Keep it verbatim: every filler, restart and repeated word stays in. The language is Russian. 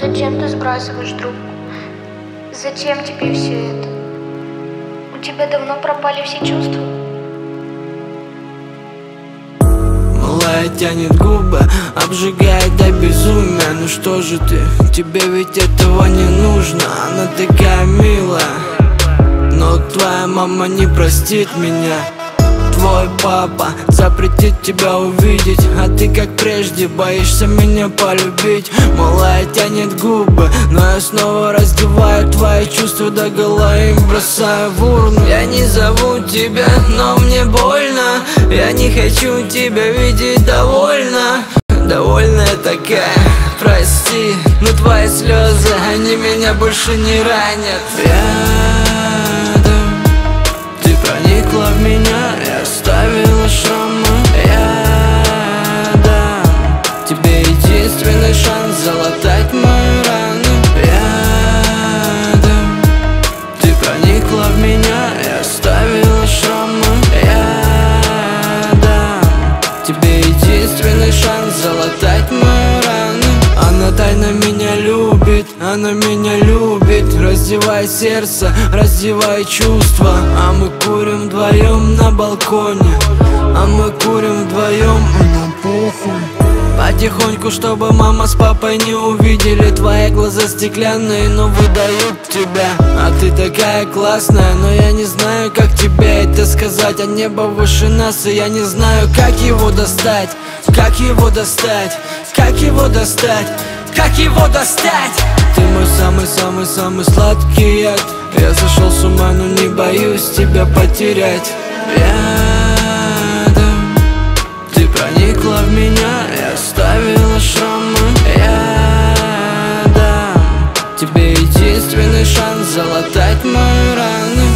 Зачем ты сбрасываешь трубку? Зачем тебе все это? У тебя давно пропали все чувства? Малая тянет губы, обжигает до безумия. Ну что же ты, тебе ведь этого не нужно. Она такая милая, но твоя мама не простит меня. Твой папа запретит тебя увидеть, а ты как прежде боишься меня полюбить. Малая тянет губы, но я снова раздеваю твои чувства догола и бросаю в урну. Я не зову тебя, но мне больно, я не хочу тебя видеть довольно. Довольная такая, прости, но твои слезы, они меня больше не ранят. Рядом ты проникла в меня, я оставила шрамы. Я дам тебе единственный шанс залатать мою рану. Рядом ты проникла в меня, я оставила шрамы. Я дам тебе единственный шанс залатать мою рану. Она тайно меня любит, она меня любит. Раздевай сердце, раздевай чувства. А мы курим вдвоем на балконе, а мы курим вдвоем, и нам похуй. Потихоньку, чтобы мама с папой не увидели. Твои глаза стеклянные, но выдают тебя. А ты такая классная, но я не знаю, как тебе это сказать. А небо выше нас, и я не знаю, как его достать. Как его достать, как его достать, как его достать. Ты мой самый-самый-самый сладкий яд. Я сошел с ума, но не боюсь тебя потерять. Рядом ты проникла в меня и оставила шрамы. Я дам тебе единственный шанс залатать мою рану.